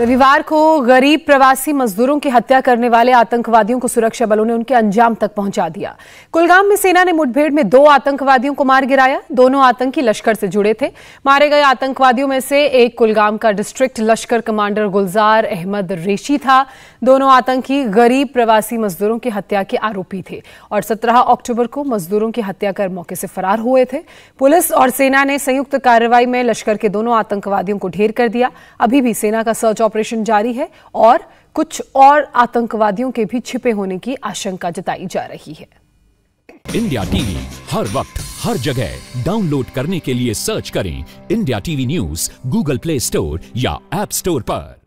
रविवार को गरीब प्रवासी मजदूरों की हत्या करने वाले आतंकवादियों को सुरक्षा बलों ने उनके अंजाम तक पहुंचा दिया। कुलगाम में सेना ने मुठभेड़ में 2 आतंकवादियों को मार गिराया। दोनों आतंकी लश्कर से जुड़े थे। मारे गए आतंकवादियों में से एक कुलगाम का डिस्ट्रिक्ट लश्कर कमांडर गुलजार अहमद रेशी था। दोनों आतंकी गरीब प्रवासी मजदूरों की हत्या के आरोपी थे और 17 अक्टूबर को मजदूरों की हत्या कर मौके से फरार हुए थे। पुलिस और सेना ने संयुक्त कार्रवाई में लश्कर के दोनों आतंकवादियों को ढेर कर दिया। अभी भी सेना का सर्च ऑपरेशन जारी है और कुछ और आतंकवादियों के भी छिपे होने की आशंका जताई जा रही है। इंडिया टीवी हर वक्त हर जगह डाउनलोड करने के लिए सर्च करें India TV news Google play store या ऐप स्टोर पर।